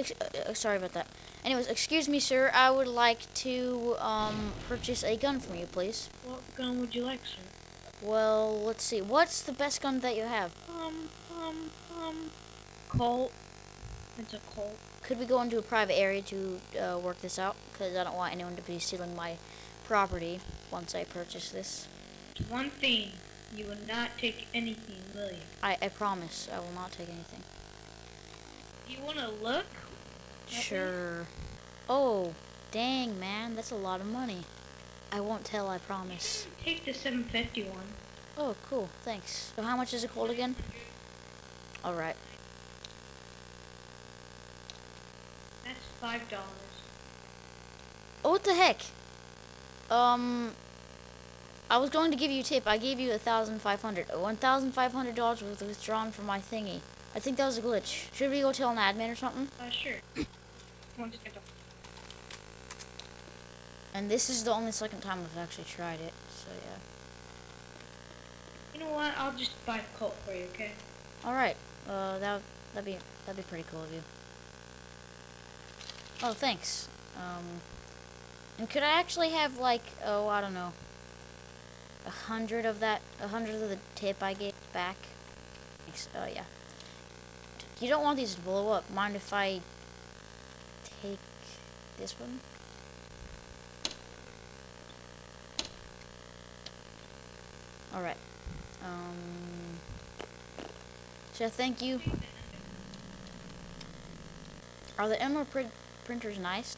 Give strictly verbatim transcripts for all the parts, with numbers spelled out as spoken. ex uh, sorry about that. Anyways, excuse me, sir. I would like to um, purchase a gun from you, please. What gun would you like, sir? Well, let's see. What's the best gun that you have? Um, um, um, Colt. It's a Colt. Could we go into a private area to uh, work this out? Because I don't want anyone to be stealing my property once I purchase this. One thing, you will not take anything, will you? I, I promise, I will not take anything. You want to look? Sure. Oh, dang, man, that's a lot of money. I won't tell, I promise. Take the seven fifty one. Oh, cool, thanks. So how much is it Colt again? All right. That's five dollars. Oh, what the heck? Um, I was going to give you a tip. I gave you a thousand five hundred. One thousand five hundred dollars was withdrawn from my thingy. I think that was a glitch. Should we go tell an admin or something? Uh, sure. One second. And this is the only second time I've actually tried it, so yeah. You know what? I'll just buy a Colt for you, okay? All right. Uh, that that'd be that'd be pretty cool of you. Oh, thanks. Um, and could I actually have like oh I don't know, a hundred of that, a hundred of the tip I gave back? Thanks. Oh yeah. You don't want these to blow up. Mind if I take this one? All right. Um. So thank you. Are the emerald print printers nice?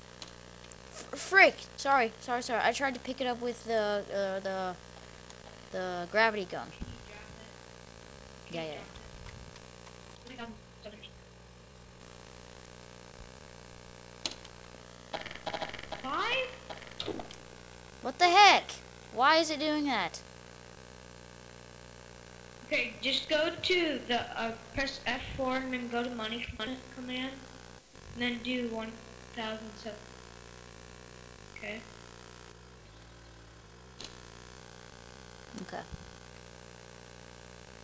F frick! Sorry, sorry, sorry. I tried to pick it up with the uh, the the gravity gun. Yeah, yeah. Why? What the heck? Why is it doing that? Okay, just go to the, uh, press F four and then go to money command, and then do one thousand seven. Okay. Okay.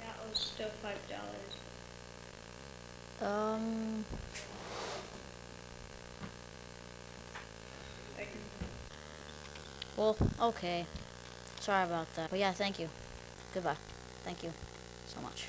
That was still five dollars. Um... Well, okay. Sorry about that. But yeah, thank you. Goodbye. Thank you so much.